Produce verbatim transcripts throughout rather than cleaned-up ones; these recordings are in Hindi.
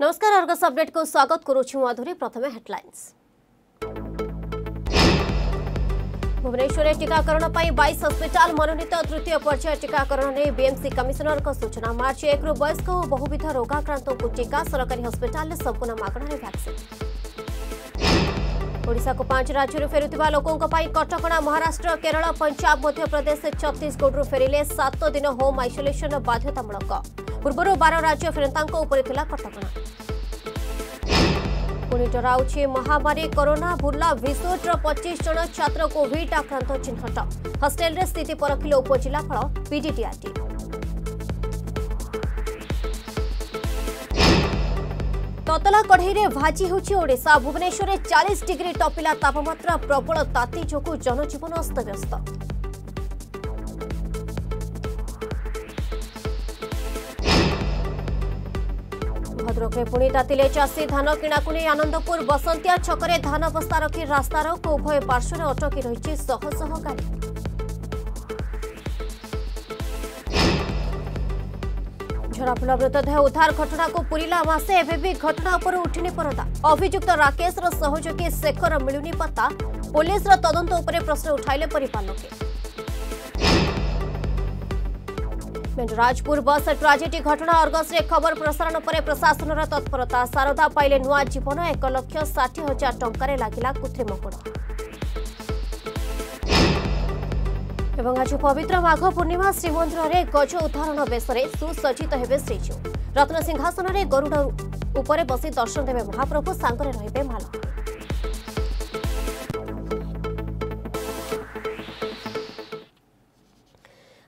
नमस्कार अर्गस अपडेट को स्वागत करुछु मधुरी। प्रथम हेडलाइंस। भुवनेश्वर टीकाकरण पर बाईस हस्पिटाल मनोनीत तृतीय पर्याय टीकाकरण में बीएमसी कमिशनर का सूचना। मार्च एक रु वयस्क और बहुविध रोगाक्रांत को टीका सरकारी हस्पिटाल संपूर्ण मागणारे वैक्सीन। ओडिशा को पांच राज्य फेरुवा लोकों कटकणा। महाराष्ट्र, केरल, पंजाब, मध्यप्रदेश, छत्तीसगढ़ फेरिले सात दिन होम आइसोलेशन बाध्यतामूलक। पूर्व बार राज्य फेरता कटकणा। पुणी डराउे महामारी कोरोना। बुर्ला भिसोड्र पच्चीस जन छात्र कोविड आक्रांत चिन्हट। हस्टेल रे स्थिति परखिले उपजिलापाल पीडीटीआरटी। ततला कढ़ई भाजी होछि ओडिशा। भुवनेश्वर चालीस डिग्री टपिला तापमात्रा। प्रबल ताती जोगु जनजीवन अस्तव्यस्त। भद्रक पुणी तातिले चाषी धान किणाकू नहीं। आनंदपुर बसंतिया छकरे धान बस्ता रखी रास्तार उभय पार्श्व अटकी रही शह शह गाड़ी। झराफुला मृतदेह उद्धार घटना को पूरा मसे एवं घटना पर उठिनी परदा। अभियुक्त राकेश सहयोगी शेखर मिलुनी पत्ता। पुलिस तदंत उपर प्रश्न उठाइले परिवार लोके। मेंढराजपुर बस ट्राजेडी घटना। अर्गस रे खबर प्रसारण पर प्रशासन तत्परता। शारदा पाइले नुआ जीवन। एक लक्ष षाठी हजार टंकार लगिला कृत्रिमकोण। एवं आज पवित्र माघ पूर्णिमा। श्रीमंदिर में गज उदाहरण बेशे सुसज्जित होबे श्रीजू। रत्न सिंहासन में गरुड़ उपरे बसी दर्शन देवे महाप्रभु। सांगरे रहिबे माला।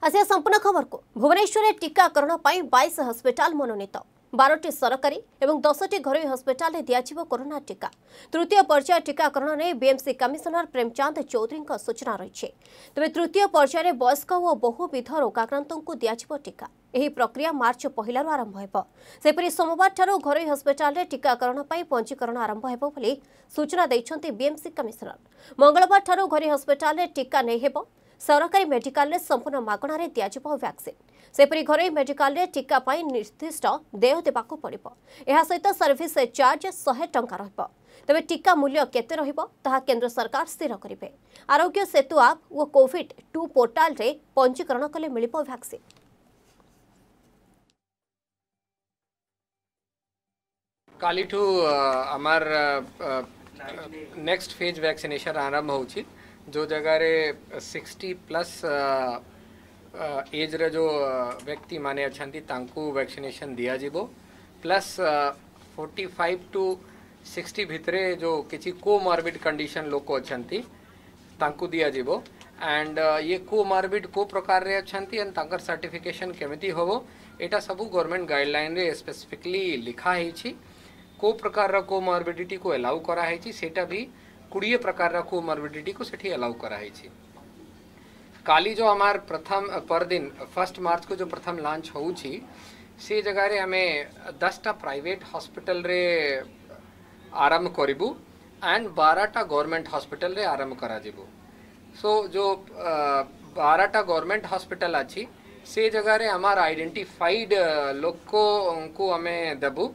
आसिया संपूर्ण खबर को। भुवनेश्वर टीकाकरण पर बाईस हस्पिटाल मनोनीत। बारह सरकारी एवं दस टी घरोई हस्पिटाल में दिज्व कोरोना टीका। तृतीय पर्याय टीकाकरण ने बीएमसी कमिशनर प्रेमचंद चौधरी सूचना रही है। तेज तृतीय पर्याय में वयस्क और बहुविध रोगाक्रांत को दिज्व टीका। यह प्रक्रिया मार्च पहलू आरंभ होपरी सोमवार घरोई हस्पिटाल में टीकाकरण पर पंजीकरण आरंभ हो सूचना देते बीएमसी कमिशनर। मंगलवार घरोई हस्पिटाल में टीका नहीं हो। सरकारी मेडिकल संपूर्ण मागणारे दिज्व वैक्सीन। सेपरी घरोई मेडिकल टीका पाई निर्दिष्ट देय देवाक पड़िबो। एहा सहित सर्विस चार्ज सौ टंका रहबो। तबे टीका मूल्य केते रहबो ताहा केंद्र सरकार स्थिर करिवे। आरोग्य सेतु आप व कोविड टू पोर्टल रे पंजीकरण कले मिलिबो वैक्सीन। कालिठू अमर नेक्स्ट फेज वैक्सीनेशन आरंभ होछि। जो जगार सिक्सटी प्लस एज रे जो व्यक्ति माने अच्छांती तांकू वैक्सीनेशन दिया जीवो। Plus forty five to sixty भितरे जो किसी कोमॉर्बिड कंडीशन लोक अच्छांती तांकू दिया जीवो। एंड ये कोमॉर्बिड को प्रकार रे अच्छांती एंड तांकर सर्टिफिकेशन केमिति होवो एटा सबु गवर्नमेंट गाइडलाइन रे स्पेसिफिकली लिखा है। को प्रकार रा कोमॉर्बिडिटी को एलाउ करा है। सेटा भी कोड़े प्रकार कोमॉर्बिडिटी को सेठी अलाउ कराई छी। काली जो हमार प्रथम पर दिन फर्स्ट मार्च को जो प्रथम लॉन्च हो छी से जगह रे हमें दस टा प्राइवेट हॉस्पिटल रे आरंभ करिबू एंड बारह टा गवर्नमेंट हॉस्पिटल रे आरंभ करा जीबू। सो जो बारह टा गवर्नमेंट हॉस्पिटल अच्छी से जगह रे हमार आइडेंटिफाइड लोग को उनको हमें देबू।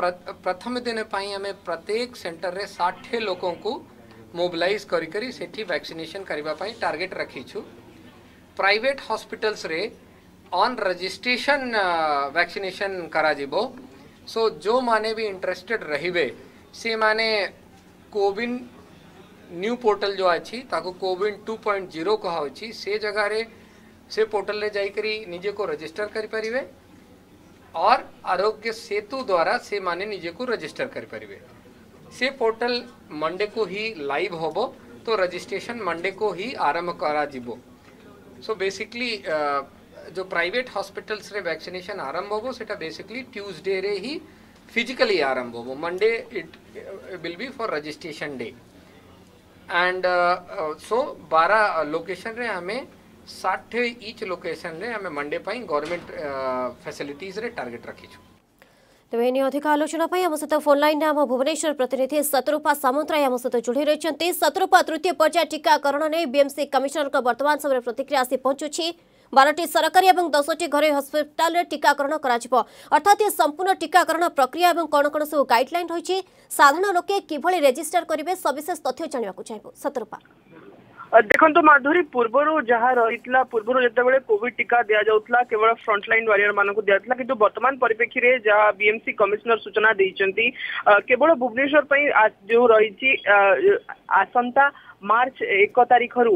प्रथम दिन पाई हमें प्रत्येक सेंटर रे साठ लोकों को मोबिलाइज करी करी सेठी वैक्सीनेशन करबा पाई टारगेट रखी छु। प्राइवेट हॉस्पिटल्स रे ऑन रजिस्ट्रेशन वैक्सीनेशन करा जीवो। सो जो माने भी इंटरेस्टेड रहिबे से माने कोविन न्यू पोर्टल जो अछि ताको कोविन टू पॉइंट ज़ीरो कहा अछि से जगह रे से पोर्टल रे जाई करी निजे को रजिस्टर करि परिबे और आरोग्य सेतु द्वारा से माने निजे को रजिस्टर कर पारे। से पोर्टल मंडे को ही लाइव होबो तो रजिस्ट्रेशन मंडे को ही आरंभ करा जीवो। सो बेसिकली जो प्राइवेट हॉस्पिटल्स रे वैक्सीनेशन आरंभ होबो सेटा बेसिकली ट्यूसडे रे ही फिजिकली आरंभ होबो। Monday it will be for registration day. And so बारह लोकेशन रे हमें साठ ईच लोकेशन रे हमें मंडे पाई गवर्नमेंट फैसिलिटीज रे टारगेट रखी छु। तबे एनी अधिक आलोचना पाई हम सहित फोन लाइन आम भुवनेश्वर प्रतिनिधि सतरूपा सामंतराय आम सहित जुड़ी रहिसंती। सतरूपा, तृतीय पर्याय टीकाकरण ने बीएमसी कमिशनर का वर्तमान समय प्रतिक्रिया से पहुंचुछि। बारह सरकारी और दस टी घर हस्पिटाल टीकाकरण अर्थात संपूर्ण टीकाकरण प्रक्रिया कौन कौन सब गाइडलाइन रही साधारण लोके किभली रेजिस्टर करेंगे सविशेष तथ्य जानवाक चाहिए सतरूपा देखो माधुरी पूर्व जहाँ रही पूर्व जितेबाला कोविड टीका दि जाऊला केवल फ्रंटलाइन वारियर मानक दिजाला किंतु वर्तमान परिप्रेक्षी में जहाँ बीएमसी कमिशनर सूचना देती केवल भुवनेश्वर पर जो रही आसंता मार्च एक तारीख रु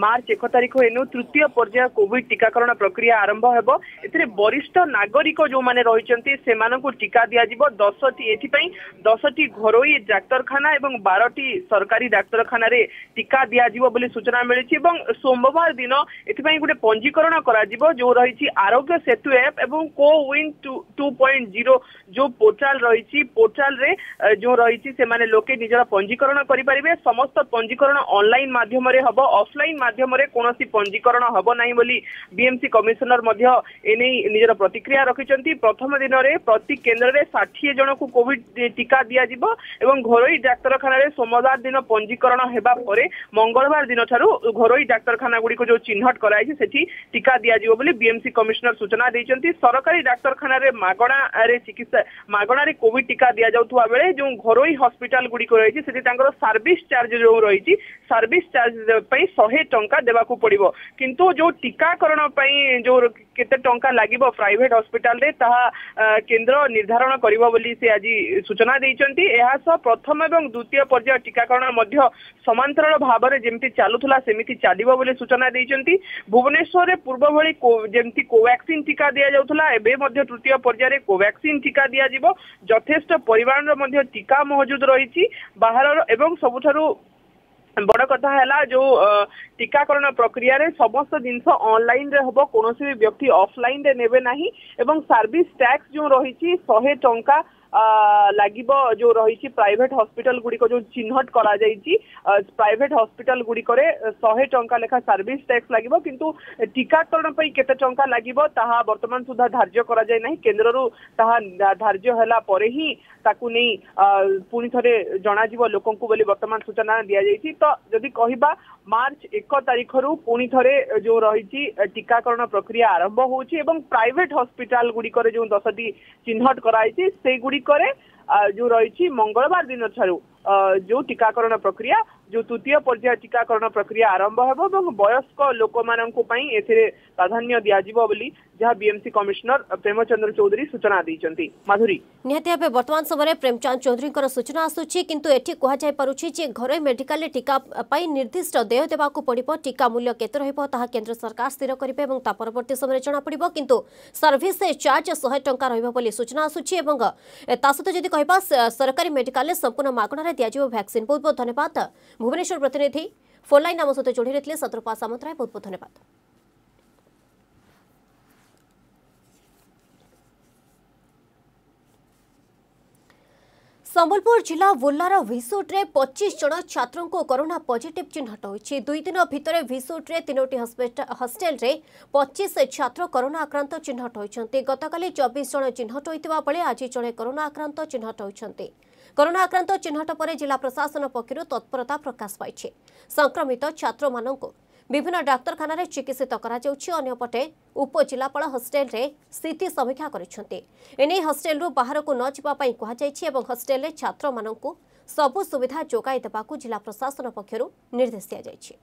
मार्च एक तारीख एनु तृतीय पर्याय कोविड टीकाकरण प्रक्रिया आरंभ होबो एथिरे वरिष्ठ नागरिक जो माने रहिचंती सेमानंकु टीका दिया जिवो दस टी एथि पई दस टी घरोई डाक्टरखाना एवं बारह टी सरकारी डाक्टरखाना रे टीका दिया जिवो बोली सूचना मिलिछि एवं सोमवार दिन एथि पई गुटे पंजीकरण करा जिवो जो रहिछि आरोग्य सेतु ऐप एवं कोविन टू पॉइंट ज़ीरो जो पोर्टल रहिछि पोर्टल रे जो रहिछि से माने लोके निजरा पंजीकरण करि परिबे समस्त पंजीकरण ऑनलाइन माध्यम रे हबो ऑफलाइन माध्यम रे कोनोसी पंजीकरण हबो नाही बोली बीएमसी कमिशनर मध्य एने निजरा प्रतिक्रिया रखिचंती प्रथम दिन रे प्रति केंद्र रे साठ जन को कोविड टीका दिया जिवो एवं घरोई डाक्टरखाना रे सोमवार दिन पंजीकरण हेबा परे मंगलवार दिन थारु घरोई डाक्टरखाना गुडी को जो चिन्हट कराइछि सेठी टीका दिया जिवो बोली बीएमसी कमिशनर सूचना देचंती सरकारी डाक्टरखाना रे मागणा रे चिकित्सा मागणा रे कोविड टीका दिया जाउथुवा बेले जो घरोई हॉस्पिटल गुडी को रहिछि सेठी तांकर सर्विस चार्ज जो रहिछि सर्विस चार्ज सौ टंका देवाकू पड़िबो किंतु जो टीकाकरण पई जो केते टंका लागिबो प्राइवेट हॉस्पिटल रे ताहा केंद्र निर्धारण करिबो बोली से आज सूचना देइचंती एहा स प्रथम एवं द्वितीय पर्याय टीकाकरण मध्य समांतर भाव में जेमती चालुथला सेमिति चालिबो बोली सूचना देइचंती भुवनेश्वर रे पूर्व भली जेमती कोवैक्सीन टीका दिया जाउथला एबे मध्य तृतीय पर्याय रे कोवैक्सीन टीका दिया जिवो जथेष्ट परिमाण रे मध्य टीका मौजूद रहिछि बाहर एवं सबुठारु बड़ कथा है जो टीकाकरण प्रक्रिया रे समस्त जिनस ऑनलाइन रे हबो कोनोसी भी व्यक्ति ऑफलाइन रे नेबे नाही एवं सर्विस टैक्स जो रही सौ टंका लागिबो जो रही प्राइवेट हॉस्पिटल गुडी को जो चिन्हट करा जाईची प्राइवेट हॉस्पिटल गुडी करे सौ टंका लेखा सर्विस टैक्स लागिबो किंतु टीकाकरण पई केते टंका लागिबो ताहा वर्तमान सुधा धार्य करा जाय नाही केंद्र रु ताहा धार्य होला परे ही ताकु नै पुनी थरे जना जीव लोकन को बोली वर्तमान सूचना दिया जाईची तो जदी कहिबा मार्च एक तारिख रु पुनी थरे जो रही टीकाकरण प्रक्रिया आरंभ होउची एवं प्राइवेट हॉस्पिटल गुडी करे जो दस टी चिन्हट कराईची से गुडी करे जो रही मंगलवार दिन ठारू जो टीकाकरण प्रक्रिया जो तृतीय पर्याय टीकाकरण प्रक्रिया आरंभ होबो एवं वयस्क लोक माननकु पई एथिरे प्राधान्य दिया जिवो बोली जहां बीएमसी कमिश्नर प्रेमचंद्र चौधरी सूचना देइचंती माधुरी निहति भाबे वर्तमान समय प्रेमचंद चौधरी को सूचना आसुछि किंतु एठी कोहा जाय परुछि जे घरै मेडिकल ले टीका पई निर्दिष्ट देय देबाकु पड़िबो टीका मूल्य केते रहबो ताहा केंद्र सरकार स्थिर करिबे एवं ता परवर्ती समय जणा पड़िबो किंतु सर्विस चार्ज सौ टंका रहबो बोली सूचना आसुछि एवं ता सते जदि कहबा सरकारी मेडिकल ले संपूर्ण मागणा दिया वैक्सीन बहुत बहुत धन्यवाद भुवनेश्वर प्रतिनिधि फोन लाइन नाम सहित जोड़ी रही सतरूपा सामंतराय बहुत बहुत धन्यवाद। संबलपुर जिला वोर्लार भिसोट्रे पच्चीस जन छात्रों को कोरोना पॉजिटिव चिन्हट होई दुई दिन भितर भिसोट्रे तीनोटी हॉस्टेल रे पच्चीस छात्र कोरोना आक्रांत चिन्हट होइछन्ते गतकाली चौबीस जन चिन्हट होइतिबा बळे आज जणे कोरोना आक्रांत चिन्हट होइछन्ते कोरोना आक्रांत चिन्हट पर जिला प्रशासन पक्षर तत्परता प्रकाश पाई संक्रमित छात्र मानंको विभिन्न डाक्तखाना रे चिकित्सित करा जाउछि अन्यपटे उपजिलापाल हॉस्टेल रे स्थिति समीक्षा करिसथि एने हॉस्टेल रु बाहर को न जिबा पई कहै जाइछि एवं हॉस्टेल रे छात्र मानंको सब सुविधा जोगाई देबाकू जिला प्रशासन पक्षर निर्देश दिया जाइछि।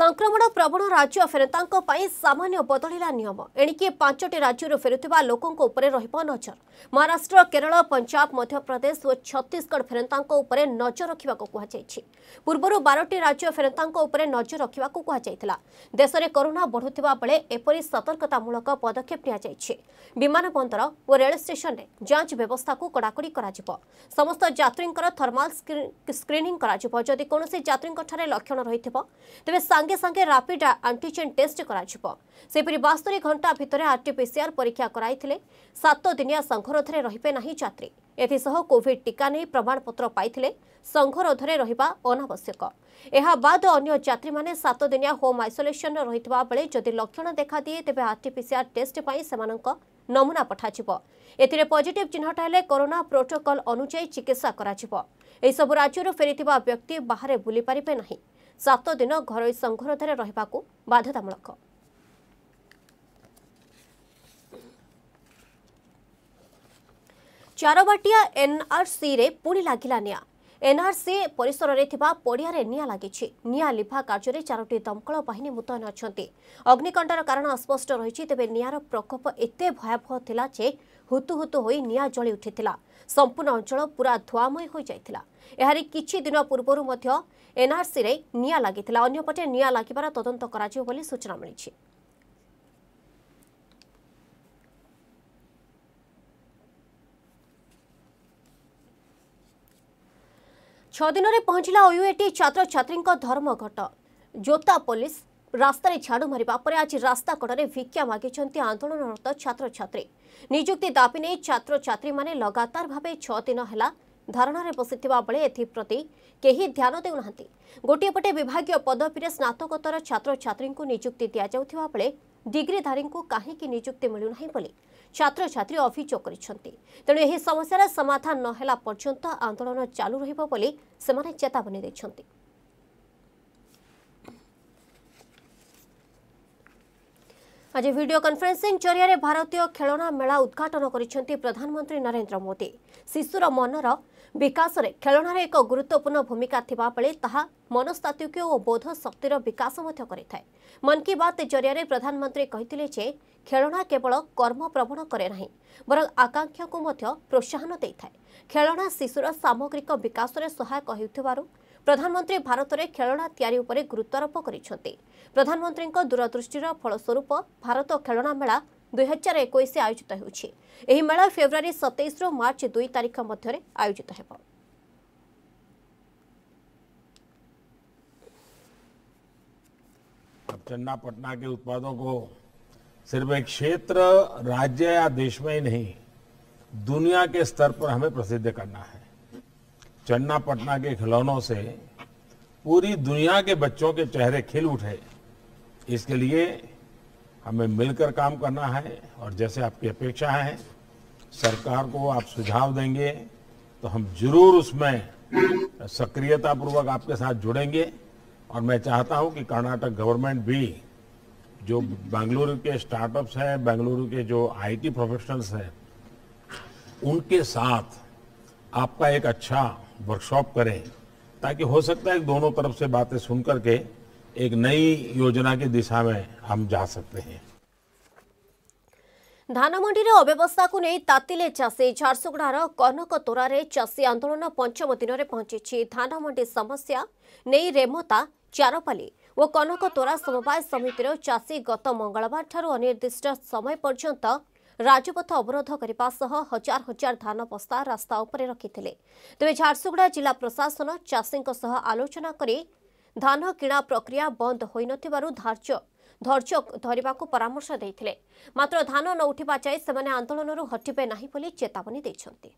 संक्रमण प्रवण राज्य फेरंतांको पई सामान्य बदलिला नियम एणिके पांचटी राज्यरु फेरुथिबा लोकंको उपरे रहिबो नजर महाराष्ट्र केरल पंजाब मध्यप्रदेश और छत्तीसगढ़ फेरंतांको उपरे नजर रखिबाको कहा जायछि पूर्वरु बारह टी राज्य फेरंतांको उपरे नजर रखिबाको कहा जायतिला देश में कोरोना बढ़ुथिबा बेले एपरि सतर्कतामूलक पदक्षेप निया जायछि विमान बंदर और रेल स्टेशन रे जांच व्यवस्था को कड़ाकड़ी करा जिवो समस्त यात्रींकर थर्मल स्क्रीनिंग करा जिवो जदि कोनोसी यात्रींक ठारे लक्षण रहिथिबो तबे संगे संगे रैपिड एंटीजन टेस्ट करा बास्तरी घंटा भितर आरटीपीसीआर परीक्षा कराई थिले सात दिनिया संघरोध रे रहिबे नाही यात्री एथिसह कोविड टीका नहीं प्रमाणपत्र पाइथिले संघरोध रे रहिबा अनावश्यक एहा बाद अन्य यात्री माने सात दिनिया होम आइसोलेशन रहितबा बेले जदि लक्षण देखा दिए तेबे आरटीपीसीआर टेस्ट पई सेमानक नमूना पठाजिब। एथिरे पॉजिटिव चिन्हट हेले कोरोना प्रोटोकॉल अनुसार चिकित्सा कराजिब। एहि सब राज्यरु फेरिथिबा व्यक्ति बाहर बुली पारिबे नाही। सात दिन घरोई संघरोधरे रहिबाकू बाध्यतामूलक। चारवाटिया एनआरसी रे पुणी लागिला निया। एनआरसी परिसर रे थिबा पड़िया रे निया लागिछि। निया लिभा कार्य रे चारोटी दमकल बाहिनी मुतयन अछंती। अग्निकाण्डर कारण अस्पष्ट रहिछि, तबे नियार प्रकोप एते भयावह थिला जे हुतुहुतु होई निया जळि उठिथिला। संपूर्ण अंचल पूरा धुआमय होई जायथिला। एहारि किछि दिन पूर्वरु मध्य एनआरसी रे निया लागिथिला। अन्यपटे निया लागिबार तदंत कराजियो बोली सूचना मिलिछि। छह दिन में पहुंचला ओयूएटी छात्र छात्री धर्मघट। जोता पुलिस रास्तार झाड़ू मारिबा परे आज रास्ता कड़े भिक्षा मागिछंती आंदोलनरत छात्र छात्री। नियुक्ति दाबी नहीं छात्र छात्री माने लगातार भावे छह दिन है धारणा रे बसिथिबा बेले एथिप्रति केही ध्यान देउनांती। गोटे पटे विभागीय पदवीर स्नातकोत्तर छात्र छात्री को नियुक्ति दिया जाउथिबा बेले डिग्रीधारी को काहेकि नियुक्ति मिलुनाही बोली छात्र छात्री अभियोग करिसंती। तेणु यह समस्यार समाधान न होला पर्यंत आंदोलन चालू रहिबो बोली सेमाने चेतावनी दैछंती। आज वीडियो कॉन्फ्रेंसिंग जरिया भारतीय खेलना मेला उद्घाटन करिसंती प्रधानमंत्री नरेंद्र मोदी। शिशुर मनर विकास रे खेलनार एक गुरुत्वपूर्ण भूमिका थिबा बेले ताहा मनस्तात्विक और बोध शक्तिर विकास मध्य करिथाय। मन की बात जरिया प्रधानमंत्री कहिथिले जे खेलना केवल कर्म प्रवण करे नाही बरं आकांक्षा को मध्य प्रोत्साहन दैथाय। खेलना शिशुर सामग्रिक विकास रे सहायक हेउथिबारु प्रधानमंत्री भारत में खेलना तैयारी उपरे गुरुत्वारोप करिसंती। प्रधानमंत्री दूरदृष्टिर फलस्वरूप भारत खेलना मेला दुई हजार एक आयोजित होउछि। एही मेला फेब्रुआरी सतैश रु मार्च दुई तारिख मध्य आयोजित हेब। चन्ना पटना के उत्पादों को सिर्फ एक क्षेत्र, राज्य या देश में ही नहीं दुनिया के स्तर पर हमें प्रसिद्ध करना है। चन्ना पटना के खिलौनों से पूरी दुनिया के बच्चों के चेहरे खिल उठे, इसके लिए हमें मिलकर काम करना है। और जैसे आपकी अपेक्षा है, सरकार को आप सुझाव देंगे तो हम जरूर उसमें सक्रियता पूर्वक आपके साथ जुड़ेंगे। और मैं चाहता हूं कि कर्नाटक गवर्नमेंट भी, जो बेंगलुरु के स्टार्टअप्स हैं, बेंगलुरु के जो आईटी प्रोफेशनल्स हैं, उनके साथ आपका एक अच्छा वर्कशॉप करें, ताकि हो सकता है दोनों तरफ से बातें सुन करके एक नई योजना की दिशा में हम जा सकते हैं। धानमंडी रे अव्यवस्था को नहीं तातिले चाषी। झारसुगुड़ार कनक तोरारे चाषी आंदोलन पंचम दिन में पहुंची। धानमंडी समस्या नहीं रेमोता चारपाली और कनक तोरा समवाय समितिर चाषी गत मंगलवार ठारू अनिर्दिष्ट समय पर्यंत राजपथ अवरोध करने हजार हजार धान बस्ता रास्ता उपरे रखिथिले। तेज झारसुगुड़ा जिला प्रशासन चाषी आलोचना करी धान किणा प्रक्रिया बंद हो नार्य धैर्य धरने को परामर्श देते, मात्र धान न उठा जाए से आंदोलन हटिबे नहीं बोली चेतावनी देछंती।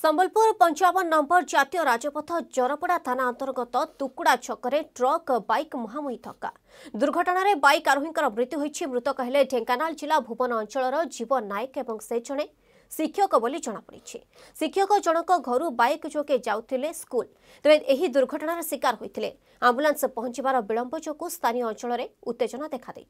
संबलपुर पंचावन नंबर जातीय राजपथ जरपड़ा थाना अंतर्गत तुकुड़ा छकरे ट्रक बैक मुहांमुही धक्का। दुर्घटन में बैक आरोही मृत्यु होती। मृतक है ढेंकानाल जिला भुवन अंचल जीवन नायक और से जड़े शिक्षक बोली जनापड़ी। शिक्षक जनक घर बैक जोगे जाते स्कूल, तेज दुर्घटनार शिकार होते। आंबुलांस पहुंचवार विलंब जो स्थानीय अंचल में उत्तेजना देखाई।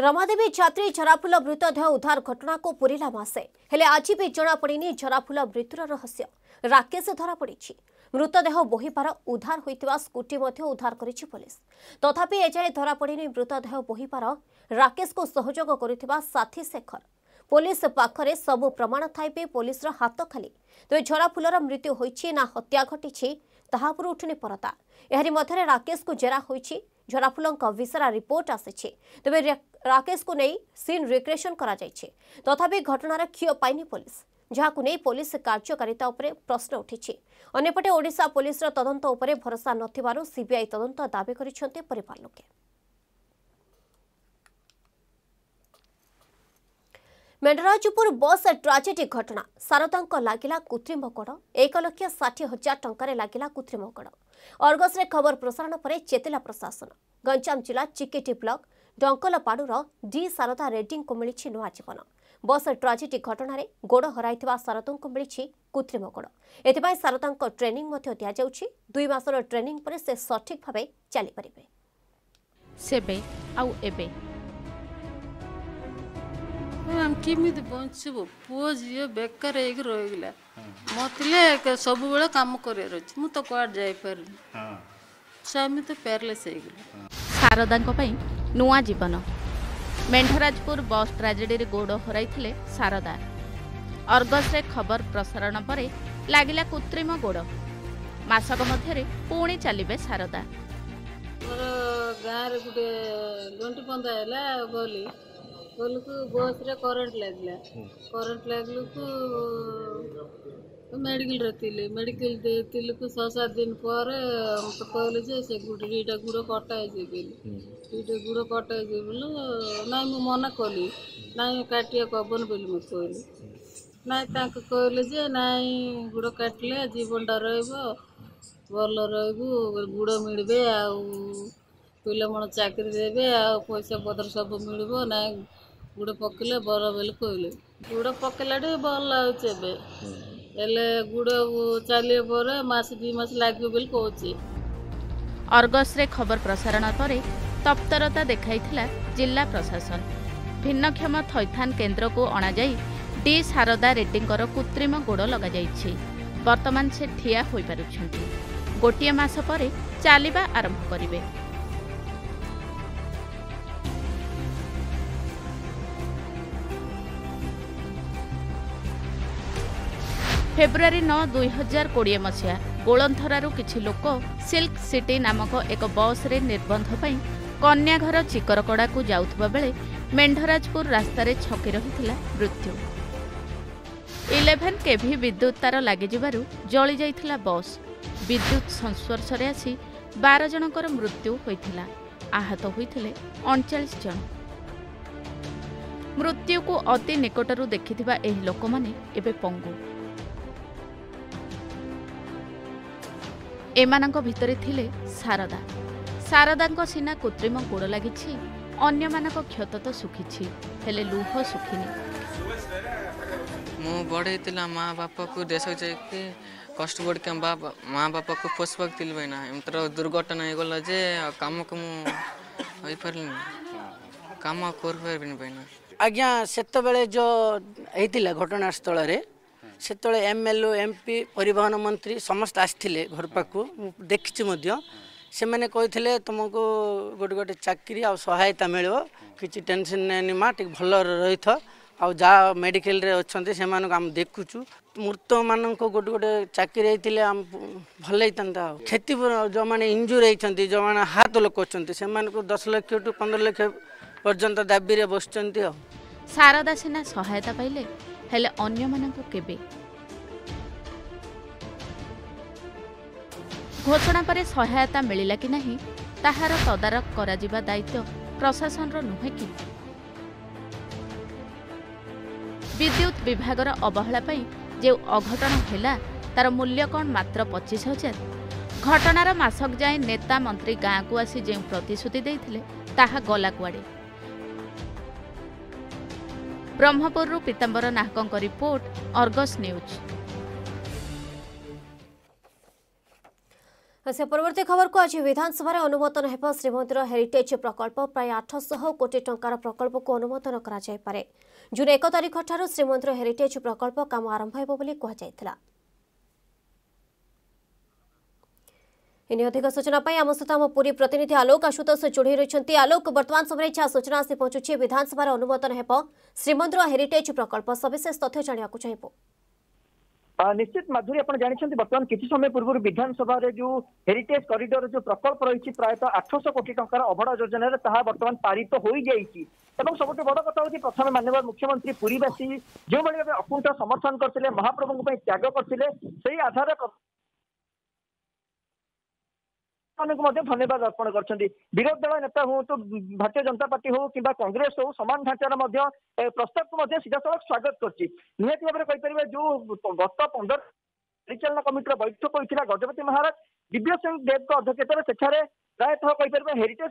रमादेवी छात्री झराफुल मृतदेह उद्धार घटना को पूरीला मासे हेले आज भी जनापड़नी झराफुल मृत्युर रहस्य। राकेश धरा पड़ी। मृतदेह बोहबार उद्धार होता स्कूटी उद्धार कर पुलिस, तथापि एजाए धरा पड़नी मृतदेह बोहबार राकेश को सहयोग करुवा साथी शेखर। पुलिस पाखरे सबू प्रमाण थी पुलिस हाथ खाली। तेज झराफुलर मृत्यु होती ना हत्या घटी ताहापुर उठुनी परता। एहरी मध्य राकेश को जेरा होती। झराफुल विसरा रिपोर्ट आसी, तेज राकेश को नहीं सीन रिक्रिएशन करा जायछे, तथापि घटनार क्षय पाइनी पुलिस, जहां नहीं पुलिस कार्यकारिता उपरे प्रश्न उठी। अन्यपटे ओडिशा पुलिस तदंत उपरे भरोसा नथिबारु सीबीआई तदंत दाबी करिसंते परिवार लोके। मेढराजपुर बस ट्राजेडी घटना शारदांक लगिला कृत्रिम कड़ एक लक्ष षाठी हजार टंकार लगिला कृत्रिम कड़ अर्गस खबर प्रसारण पर चेतेला प्रशासन गंजाम जिला चिकिटी ब्लक डंकलपाड़ूर डी शारदा रेड्डी को मिली नुआ जीवन बस ट्राजेडी घटन गोड़ हर शारदा को मिली कृत्रिम कड़ एथपाई शारदा ट्रेनिंग दि जाऊँगी दुई मासर ट्रेनिंग पर से सठिक भाव चलीपारे सेबे आउ एबे मैम किमी बचबू पुओ झील बेकार रहीगला मतलब सब बेले कम कर तो कौट जापर स्वामी तो प्यारेलेस शारदा नुआ जीवन मेढराजपुर बस ट्राजेडी गोड़ हर शारदा अर्गस खबर प्रसारण पर लगिला कृत्रिम गोड़ मासक मध्य पुणी चलिए शारदा गाँव गोटे गंटी पंदा है गली गलू को बस रे करंट लगला करंट लगलू को मेडिकल रही मेडिकल देती को छः सात दिन पर मत कहले से गुड़ दुईटा गुड़ कटाई जीवि दुईटा गुड़ कटाई जी बोलू ना मुझे मना कली ना काटिया कबन बोली मत कहली ना कहले ना गुड़ काटिले जीवन टा र भल रु गुड़ मिले आम चाकरी देवे पैसा पतर सब मिल ना गुड़ पकड़े बल बोले कहले गुड़ पकड़ा टे भल हेले गुड़ चलिए पर मस दु मस लगे बोली कहे अर्गस खबर प्रसारण पर तप्तरता देखा जिला प्रशासन भिन्नक्षम थैथान केन्द्र को अणाई डी शारदा रेड्डी कृत्रिम गोड़ लग जाए बर्तमान से ठिया हो पार्टी गोटे मास पर चलिबा आरंभ करिवे। फेब्रुआरी नौ दुई हजार कोड़े मसीहा गोलंथरारू किछि लोक सिल्क सिटी नामक एक बस रे निर्बंध पई कन्याघर चिकरकड़ा को जाउथबा बेले मेढराजपुर रास्तार छकी रहिथिला मृत्यु ग्यारह केवी विद्युत तार लागिजिबारू जली जाइथिला बस विद्युत संस्पर्श में आसी बारह जनकर मृत्यु होइथिला आहत होइथिले उनचालीस जन मृत्यु को अति निकटरू देखिथिबा एही लोकमाने एबे पंगु एमानंक भितरे थिले शारदा शारदांक सिना कृत्रिम गोड़ लागिछि अन्य मानक क्षत तो सुखिछि हेले लुह सुखिनि मो बड़ेतिला मां बाप को देशो जेके कष्ट बड़ के बाप माँ बाप को पोषक दिल ना एमतर दुर्घटना हो गला जे काम को कम करना आज्ञा से जो होता घटनास्थल से एमएलओ एमपी परिवहन मंत्री समस्त आसते घर पाक देखी से मैंने कहते तुमको गोटे गोटे चाकरी आ सहायता मिल कि टेंशन नहीं माँ टे भल रही आ जहाँ मेडिकल रे अच्छे से आम देखुचु मृत मान गोटे गोटे चाकरी आम भल होता क्षति जो मैंने इंजुर होती जो मैंने हाथ लोक अच्छे से दस लक्ष टू पंद्रह लक्ष पर्यंत दाबी रे बस शारदा सिना सहायता पाइले हेले अन्य मानकु केबे घोषणा पर सहायता मिलला कि नहीं ताहार तदारक करा दायित्व प्रशासन नुहे कि विद्युत विभाग अवहेला जो अघटन है तार मूल्य कौन मात्र पचीस हजार घटनार मासक जाए नेता मंत्री गाँव को आसी जो प्रतिश्रुति देते ताहा गला कुआड़े ब्रह्मपुरु पीतांबर नाहकों रिपोर्ट अर्गस न्यूज। से परवर्ती खबर को आज विधानसभा रे अनुमोदन हेबा श्रीमंदिर हेरिटेज प्रकल्प प्राय आठ सौ कोटी टंकार प्रकल्प को अनुमोदन करा जाय पारे जून एक तारिख ठारो श्रीमंदिर हेरिटेज प्रकल्प काम आरंभ हेबो बोली कहा जायतिला इनि अधिक सूचना पई हम सहित हम पूरी प्रतिनिधि आलोक आशुतोष से जोड़ी रहिसंती आलोक वर्तमान समय छा सूचना से पहुंचुछि विधानसभा रे अनुमोदन हेबो श्रीमंदिर हेरिटेज प्रकल्प सविशेष तथ्य जानिया को चाहिबो निश्चित माधुरी आप जानते बर्तमान किसी समय पूर्व विधानसभा रे जो हेरिटेज कॉरिडोर जो प्रकल्प रही प्रायतः आठ सौ कोटी टंकार अभड़ा योजन ताहा बर्तमान पारित हो जाएगी एवं सबुठ बड़ कथा हूँ प्रथम माननीय मुख्यमंत्री पुरीवासी जो भाई भाव अकुंठ समर्थन करते महाप्रभु त्याग करते आधार मानक धन्यवाद अर्पण करछन्ती। विरोधी दल नेता हूँ तो भारतीय जनता पार्टी हूँ कि कांग्रेस हूँ समान ढांचार प्रस्ताव को सीधा सड़क स्वागत कर जो गत पंदर परिचालना कमिटी बैठक होता गजपति महाराज दिव्य सिंह देव के अध्यक्षतार से प्रायतः कहीपर हेरिटेज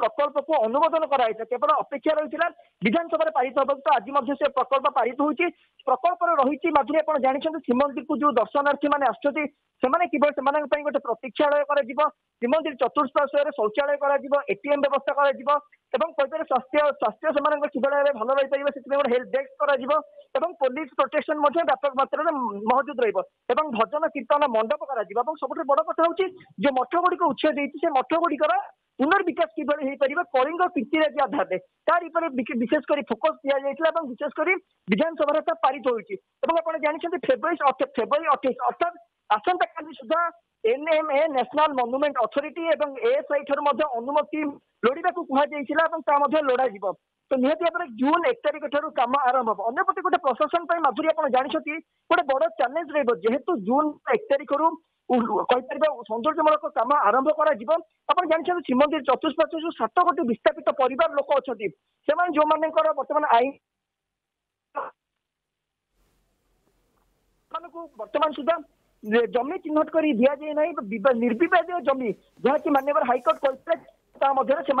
प्रकल्प को अनुमोदन कराइए केवल अपेक्षा रही विधानसभा पारित होगा तो आज से प्रकल्प पारित होती प्रकल्प रही मध्य आप जानते श्रीमंदिर को जो दर्शनार्थी मैंने आसुच्च से कि गोटे प्रतीक्षालय कर श्रीमंदिर चतुष्पार्श्व शौचालय कर व्यवस्था कर स्वास्थ्य स्वास्थ्य से किभर भाव रही पारे से हेल्प डेस्क एवं पुलिस प्रोटेक्शन व्यापक मात्रा मौजूद रहा भजन कीर्तन मंडप कर सब बड़ कथा हूँ जो मठ गुड़िक उच्छेद से मठ गुड़िकर पुनर्विकास किभली हो पार कलिंग पीतिराजी आधार में तार विशेषकर फोकस दिया जाता विशेषकर विधानसभा पारित होती आज जानते फेब्रुआरी फेब्रुआरी अर्थात आसंता काली सुधा एनएमए नेशनल मनुमेंट अथॉरिटी एवं एएसआई ठूँ अनुमति लोड़ा कहुला लोड़ा जीव तो निहति भाव में जून एक तारिख ठार् कम आरंभ हम अंपटे गोटे प्रशासन माधुरी आप जानते गोटे बड़ चैलेंज रहेतु जून एक तारिख रु कहीपर सौंदर्यमूलक कम आरंभ कर जानते श्रीमंदिर चतुष्पार्श्व जो सात कोटी विस्थापित परिवार लोक अच्छा से जो मान बर्तमान आईन बर्तमान सुधा जमी चिन्हट कर दि जाए ना निर्विवादीय जमी जहाँकि माननीय हाईकोर्ट कहते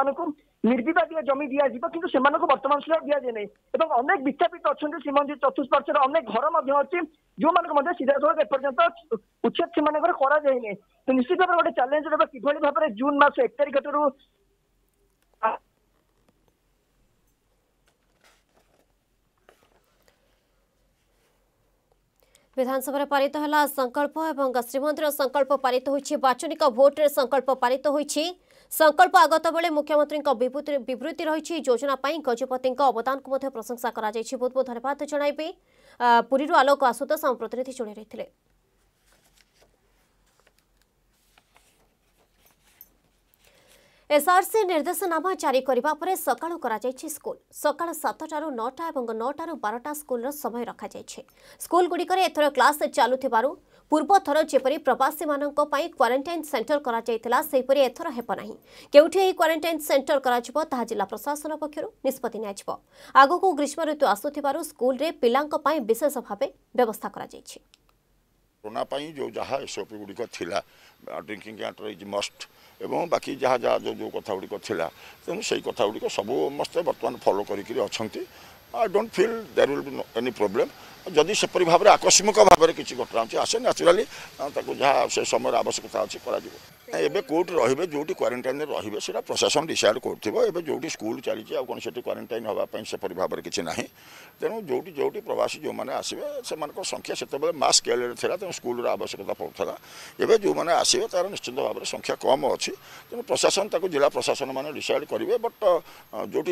निर्विवादीय जमी दि जाए कि बर्तमान सुधा दि जाए ना अनेक विस्थापित अच्छा श्रीमंदिर चतुष्पार्श्व अनेक घर अच्छी जो मानक सीधा सड़क एपर्यंत उच्छेद से कराई तो निश्चित भाव में गोटे चैलेंज रहा कि भाव में जून मस एक तारिख ठूँ विधानसभा पारित है संकल्प और श्रीमंदिर संकल्प पारित होचनिक भोट्रे संकल्प पारित हो संकल्प आगत बेले मुख्यमंत्री विवृत्ति रही योजना गजपति अवदान को प्रशंसा बहुत बहुत धन्यवाद जनइबे। पुरी आलोक आशुतोष आम प्रतिनिधि जोड़े रही। एसआरसी निर्देशनामा जारी करिबा परे सकाळु कराई स्कूल सकाळ सातटारू नौटा और नौटारू बारटा स्कूल समय रखा स्कूल गुड़िकर एथर क्लास चालू पूर्व थर जेपरी प्रवासी माननक पई क्वारंटाइन सेंटर कराइला सेपरी एथर हेप नाही केउठी क्वारंटाइन सेंटर कराजिबो ताहा जिला प्रशासन पक्षरु निष्पत्ति नियाजिबो। आगकु ग्रीष्म ऋतु आसुथिबारू स्कूल रे पिलांक पई विशेष भाबे व्यवस्था कराइछि। कोरोना पई जो जहा एसओपी गुड़िक थिला ड्रिंकिंग वाटर इज मस्ट एवं बाकी जहाँ जहाँ जो जो कथा गुड़िक थिला तेणु से कथा गुड़िक सबू मस्ते बर्तमान फॉलो करी अच्छे I don't feel there will be any problem जदि सेपरी भाव में आकस्मिक भाव में किसी घटना अच्छे आसे न्याचुराली जहाँ से समय आवश्यकता अच्छी एवं कोर्ट रे जो क्वारंटाइन रे सीटा प्रशासन डिसाइड कर जो स्कूल चली आउ कौन से क्वारंटाइन होगा सेपरी भाव में किसी ना तेणु जो जो प्रवासी जो मैंने आसवे से संख्या से मास स्केल तेणु स्कूल आवश्यकता पड़ता एवं जो मैंने आसवे तार निश्चित भाव में संख्या कम अच्छी तेणु प्रशासन ताकू जिला प्रशासन मैंने डिसाइड करेंगे बट जो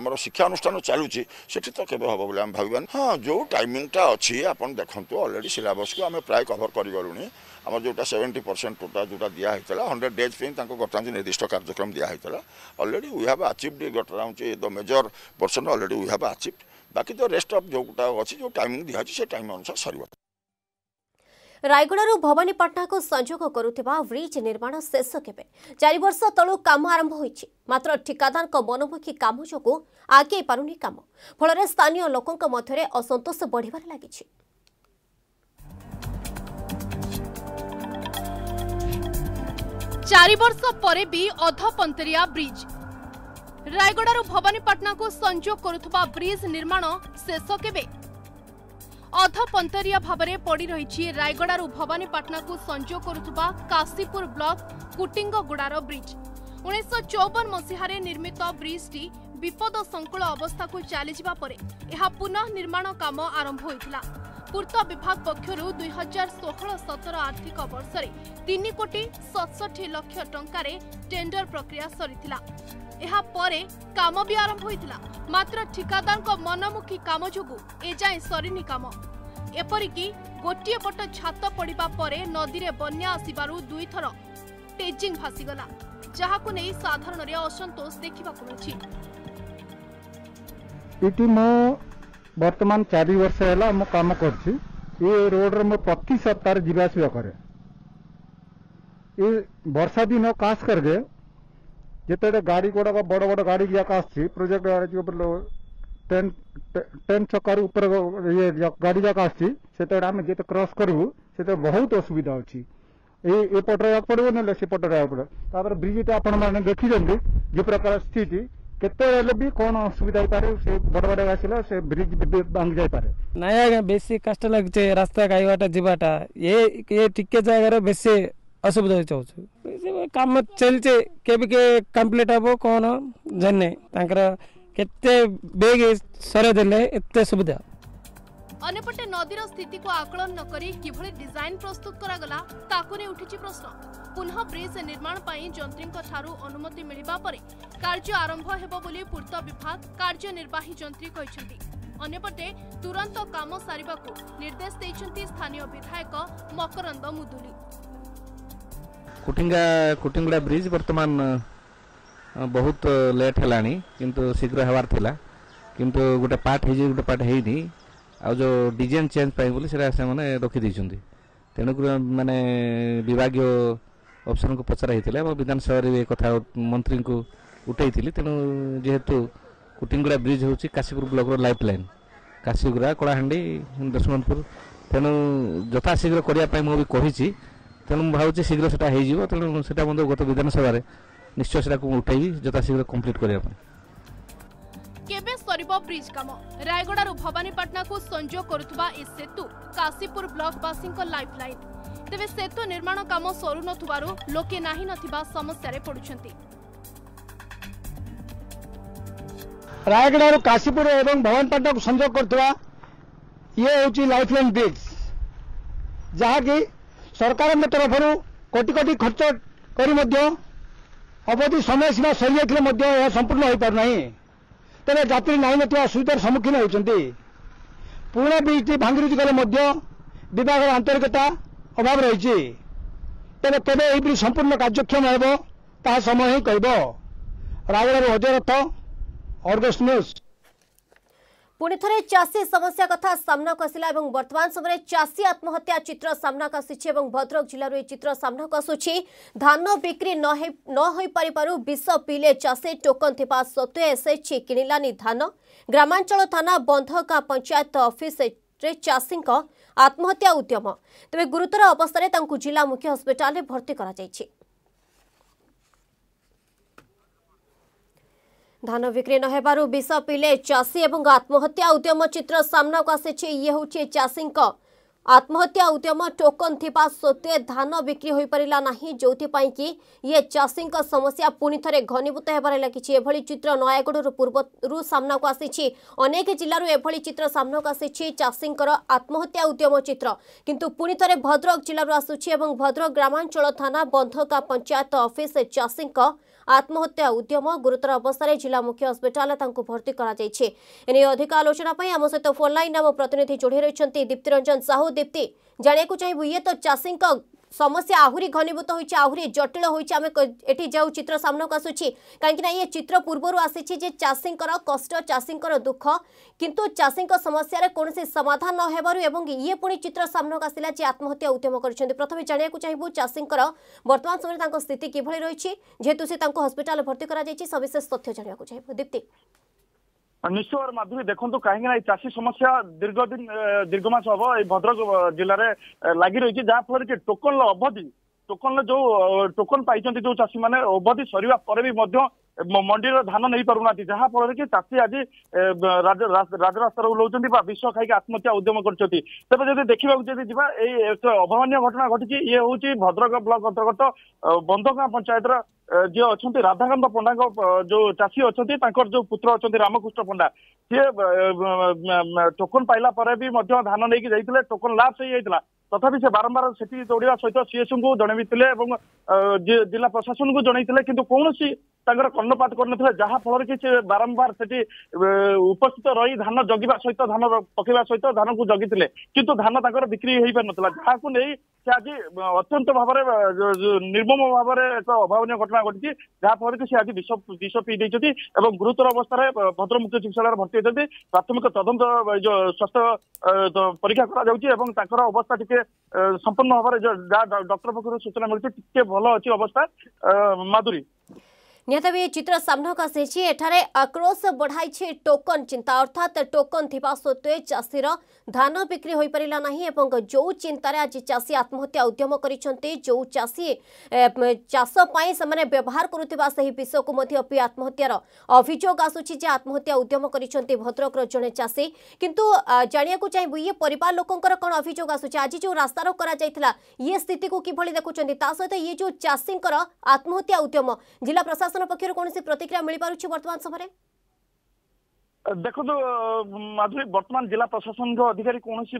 आमर शिक्षानुष्ठान चलूँ से तो केवे हम बोले आम भावान हाँ जो टाइमिंगटा अच्छी आप देखो अलरेडी सिलेबस को आम प्राय कभर करगलुणी आम जोटा सेवेन्टी परसेंट टोटा जोटा दिहता हंड्रेड डेज गटाउंज निर्दिष्ट कार्यक्रम दिहता अलरेडी वी हैव अचीव्ड गटाउंज the major person already we have achieved बाकी द रेस्ट ऑफ जोटा अच्छी जो टाइमिंग दिहती से टाइम अनुसार सर। रायगड़ारू भवानीपाटना को संजोग करुवा ब्रिज निर्माण शेष केवे चार वर्ष तलू काम आरंभ हो मात्र ठिकादार मनोमुखी काम जो आगे पारुनी काम फल स्थानीय लोकों मध्य असंतोष बढ़िबार लागिछि। चार वर्ष परे भी अधपंतरिया ब्रिज रायगड़ारू भवानीपाटना को संजोग करुवा ब्रिज निर्माण शेष केवे अधपंतरिया भाव में पड़ रही रायगड़ारू भवानीपाटना को संजोग करुवा काशीपुर ब्लॉक कुटिंगगुड़ार ब्रिज उन्नीस चौवन मसीह निर्मित ब्रिजटी विपद संकुल अवस्था को चलीजा पर यह पुनः निर्माण काम आरंभ होता पूर्त विभाग पक्षर दुई हजार षोह सतर आर्थिक वर्ष तीन कोटी सतसठी लक्ष टंकार टेंडर प्रक्रिया सरीथिला एहा परे काम भी आरंभ होइतिला मात्र ठिकादार मनमुखी काम जो एजाए सरीनी कम एपरिकी गोटे पट छात पड़ा पर नदी में बन्या आसवर दुई थर टेजिंग भासीगला जहाँ को नहीं साधारण असंतोष देखा बर्तमान चार वर्ष है मो काम कर रोड रो प्रति सप्ताह जावास करे ये वर्षा दिन खास करके जिते गाड़ी गुड़ाक बड़ बड़ गाड़ी जाक आस प्रोजेक्ट ट्रेन ट्रेन चकार ऊपर ये गाड़ी जाक आसमें जिते क्रस करूँ से बहुत असुविधा अच्छी एपटे जाक पड़ो ना सेपटे पड़े ब्रिज आपने देखिं जो प्रकार स्थिति केतले भी कौन असुविधा से बड़ बड़े आसला से ब्रिज भांगी जापे ना आज्ञा बेस कष्ट लगे रास्ता गाइवाटा जीवाटा ये ये टिके जगार बेस असुविधा चाहिए कम चलचे के कम्प्लीट हम कौन जाने बेग सरदेले एत सुविधा अनेपटे नदीर स्थिति को आकलन न करी किभली डिजाइन प्रस्तुत करागला ताको ने उठिछि प्रश्न। पुनः ब्रिज निर्माण पाई जंत्री ठारू अनुमति मिलिबा परे कार्य आरंभ हेबो बोली पूर्त विभाग कार्यनिर्वाही जंत्री कहिसेंती। अनेपटे तुरंत काम सारिबाको निर्देश दैछेंती स्थानीय विधायक मकरंद मुदुली। कुटिंगा कुटिंगुड़ा ब्रिज वर्तमान बहुत लेट हेलानी किंतु शीघ्र हेबार थिला किंतु गोटे पार्ट हेजी गोटे पार्ट हेनी आ जो डिजाइन चेंज पाई बोली से मैंने रखीदे तेणुक मैंने विभाग अफसर को पचराई विधानसभा रे कथा मंत्री को उठाई तेणु जेहेतु कुटिंगुड़ा ब्रिज हूँ Kashipur block life line Kashiguda Kalahandi Dashmanpur तेणु यथाशीघ्र करने मुझे कही तेणु भावी शीघ्र से तेणु से गत विधानसभा निश्चय से उठाई यथाशीघ्र कम्प्लीट करने केबे सरीब ब्रिज काम रायगड़ा भवानीपाटना को संजोग करुवा ए सेतु काशीपुर ब्लॉकवासी लाइफ लाइन तेरे सेतु निर्माण काम सरू नोके ना ना समस्या पड़ुंट रायगड़ा काशीपुर एवं भवानीपाटना को संजोग करुवा ये हूँ लाइफ लाइन ब्रिज जहाँकि सरकार तरफ कोटि कोटि खर्च कर अवधि समय सीमा सरी जाए संपूर्ण हो पार ना तेरे जात्री नाई असुविधार सम्मुखीन होती पुराना ब्रिज भांगी गले विभाग आंतरिकता अभाव रही तेरे केवे यह ब्रिज संपूर्ण कार्यक्षम हो समय ही कह रायगढ़ अजय रथ आर्गस न्यूज। पुणी थे चाषी समस्या कथा सामना आसला वर्तमान समय चाषी आत्महत्या चित्र सामना आसी भद्रक जिलूर चित्र सामना आसूसी धान बिक्री नपर विष पीले चाषी टोकन थी सत्वे एसएचजी किणिलानी धान ग्रामांचल थाना बंधगां पंचायत अफिस चाषी आत्महत्या उद्यम तेरे गुरुतर अवस्था जिला मुख्य हस्पिटाल भर्ती करा जायछि। धान बिक्री नहेबारु विष पीले चाषी एवं आत्महत्या उद्यम चित्र सामना को आसी ये हूँ चाषी आत्महत्या उद्यम टोकन थिबा सत्वे धान बिक्री हो पारा ना जो कि ये चाषी समस्या पुणी थे घनीभूत होबार लगी चित्र नयागढ़ पूर्व सामना को आसी अनेक जिलूर एभली चित्र सामना को आसी चाषी आत्महत्या उद्यम चित्र किंतु पुणी थे भद्रक जिलूर आसूसी और भद्रक ग्रामांचल थाना बंधगां पंचायत अफिस चाषी आत्महत्या उद्यम गुरुतर अवस्था जिला मुख्य हस्पिटाल भर्ती कराने अधिक आलोचना आम सहित फोन लाइन आम प्रतिनिधि जोड़ी रही दीप्ति रंजन साहू। दीप्ति जानवाक चाहिए ये तो चाषी समस्या आहरी घनीभूत होहरी जटिल होती जो चित्र सामना को आसूसी कहीं ये चित्र पूर्वर आसी चाषी कष्ट चाषी दुख किंतु चाषी समस्या कौन समाधान न होबारु ये पुणी चित्र सामना को आसला आत्महत्या उद्यम कर प्रथम जानवाक चाहिए चाषी वर्तमान समय स्थिति किभली रही जेहेतु से हस्पिटाल भर्ती कर सविशेष तथ्य जानवाक चाहिए। दीप्ति निश्चय माधुरी देखो कहीं चाषी समस्या दीर्घ दिन दीर्घ मास हम भद्रक जिले में लगी रही जहाँ फल कि टोकन अवधि टोकन जो टोकन पाई जो चाषी मैंने अवधि सरवा पर भी मंडी धान नहीं पारना जहाँ फल कि चाषी आज राजरास्तार ओह्लौंट विष खाई आत्महत्या उद्यम कर तेज जब देखा जावा अभावन घटना घटी ये हूँ भद्रक ब्लॉक अंतर्गत बंधगां पंचायत जी अच्छा राधाकांत पंडा जो चाषी अच्छा जो पुत्र अच्छा रामकृष्ण पंडा सी टोकन पाइला पर भी धान लेकिन जाते टोकन लाभ से होता तथापि से बारंबार से दौड़ा सहित सीएसओ को जनई जिला प्रशासन को जनई किसी कर्णपात करनथिले जहा फल कि बारंबार से उपस्थित रही धान जगिबा सहित धान पकेबा सहित धान को जगिथिले किंतु धान ताकर बिक्री हो पार नथिला जहा को नहीं से आज अत्यंत भाव में निर्मम भाव में एक अभावन घटना घटी जहा फल कि से आज विष विष पी देछथि एवं गुरुतर अवस्था भद्र मुख्य चिकित्सालय भर्ती होती प्राथमिक तदंत जो स्वास्थ्य परीक्षा कर अवस्था टी संपूर्ण भाव जहाँ डॉक्टर पक्ष सूचना मिलती टी भल अच्छी अवस्था माधुरी निहत भी चित्र सामनाक आसी आक्रोश बढ़ाई टोकन चिंता अर्थात टोकन थिबा सत्वे चाषीर धान बिक्री हो पारा ना और जो चिंतार आज चाषी आत्महत्या उद्यम करिसेंते जो चाषी चाषपाई से व्यवहार करुवा से विषय को आत्महत्यार अभियोग आसूची आत्महत्या उद्यम करिसेंते भद्रकर जड़े चाषी किंतु जाना चाहिए ये परिवार लोकंर कौन अभियोग आसूची आज जो रास्तारोक कर ये स्थिति को किभली देखुं ता सहित ये जो चाषी आत्महत्या उद्यम जिला प्रशासन पक्षर कौन सी प्रतिक्रिया मिल पारुछि वर्तमान समय देखो तो माधुरी वर्तमान जिला प्रशासन के अधिकारी कौन सी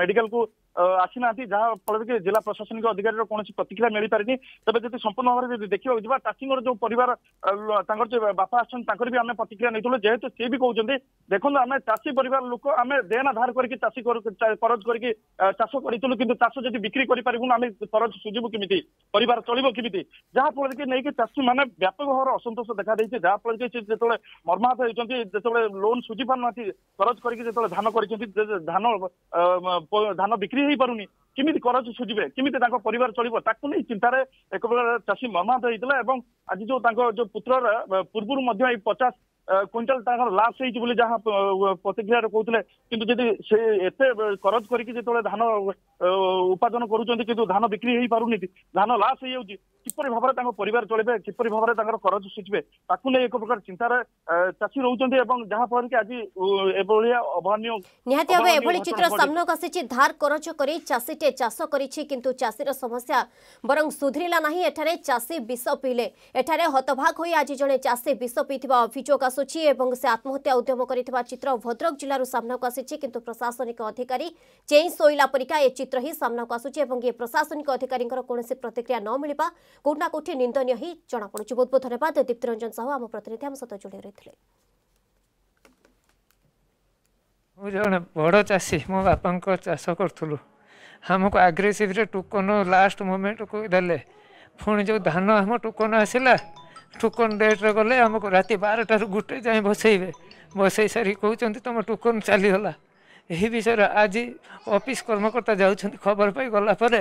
मेडिकल को आसी ना जहाँ फल कि जिला प्रशासन के अधिकारी कौन प्रतिक्रिया मिल पारे तेज जब संपूर्ण भाव में देखा जावा चाषीर जो परिवार जो बापा आसर भी आम प्रतिक्रिया नहीं जेहेतु सी भी कहते देखो आम चाषी परिवार लोक आम देन आधार करके चाषी करज करके चाष करूँ कि चाष जब बिक्री करूँ आम करज सुझबू किमि पर चलो किमि जहाँ फल कि नहीं चाषी मैंने व्यापक भाव असंतोष देखा दी जहाँ फल कि जो मर्माहत होती जिते लोन सुझी पार ना करज करके जो धान कर धान बिक्री हो पारुनी किमि करज सुझे किमि परिवार चलो ताकू नहीं चिंतार एक बार चाषी मर्माहत होता है आज जो जो पुत्र पूर्व पचास क्विंटाल लाश हो जहाँ प्रतिक्रिया कहते किंतु जदि से एते करज करके जो धान उपार्जन करूँ धान बिक्री हो पारुनी धान लाश हो जाए किपर भाव परिवार चलते किपर भाव में करज सुझे ताकू नहीं एक प्रकार चिंतार चाषी रोचान जहाँ फल कि आज अभावन चित्र सामनाक आसी धार करज कर चाषीटे चाष किंतु चाषीर समस्या बरं सुधरला नहीं एठारे चाषी विष पीले एठारे हतभाग हो आज जड़े चाषी विष पीथिबा अभियोग आसूची एवं से आत्महत्या उद्यम करिथिबा चित्र भद्रक जिलूर सामनाक आसी किंतु प्रशासनिक अधिकारी चें सोइला परिका ए चित्र ही सामनाक आसूची एवं ये प्रशासनिक अधिकारी कौन प्रतिक्रिया न मिलबा कोठना कोठी निंदनीय ही जना पड़ुची। बहुत बहुत धन्यवाद दीप्ति रंजन साहू आम प्रतिनिधि आम सहित जोड़ी रहिथिले। मु जण बड़ चाषी मो बापांक चाष करथुलु हमको आग्रेसीव टोकन लास्ट मोमेंट को दे पुणी जो धान आम टोकन आसला टोकन रेट्रे गले आमको रात बारटार गोटे जाए बसइबे बसई सारी कहते तुम टोकन चलीगला यही विषय आज ऑफिस कर्मकर्ता जा खबर पाई गलापर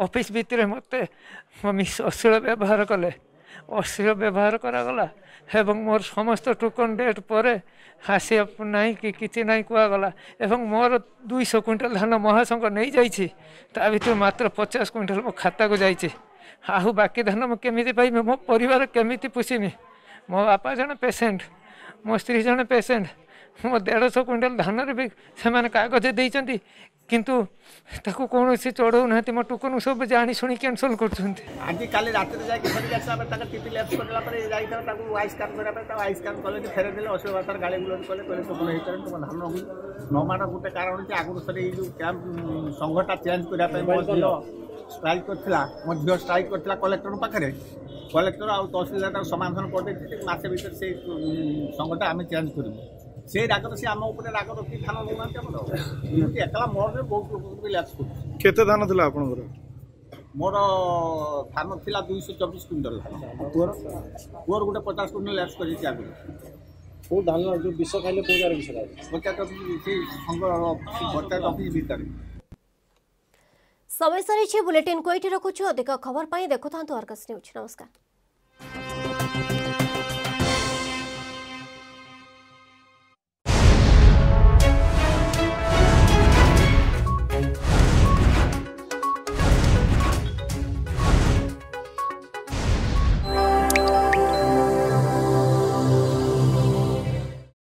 ऑफिस भितर मत अश्लील व्यवहार कले अश्लील व्यवहार करागला मोर समस्त टोकन डेट पर हासी नाई कि किसी नाई कहगला मोर दुई सौ क्विंटाल धान महासंघ नहीं जाइए ता भर मात्र पचास क्विंटाल मो खाता को जाइए आहू बाकी धान मुझे केमी पाइबी मो परिवार केमिति पोषिमी मो बापा जन पेसेंट मो स्त्री जन पेसेंट मो डेढ़ सौ क्विंटाल धान भी से कागज देती किंतु ताकू कौन से चढ़ाऊ ना मो टोकन सब जानी शुणी कैनसल कर स्ट्राइक कर स्ट्राइक कर कलेक्टर पाखे कलेक्टर आ तहसीलदार समाधान करदे मसे भर से संघटा आम चेंज करूँ से राग तो सी आम उपर राग रखी धान लौना एकला मोर में बहुत लोग रिलैक्स करते धान था आप मोर धान था दुईश चौबीस क्विंटल तोर तोर गोटे पचास क्विंटल लैक्स करते आगे कौ धान जो विष खाइले कौन विष पंचायत पंचायत अफिस् भितर समय सारी बुलेटिन को ये रखुच्छू अधिक खबर पाई देखु था आर्गस न्यूज। नमस्कार।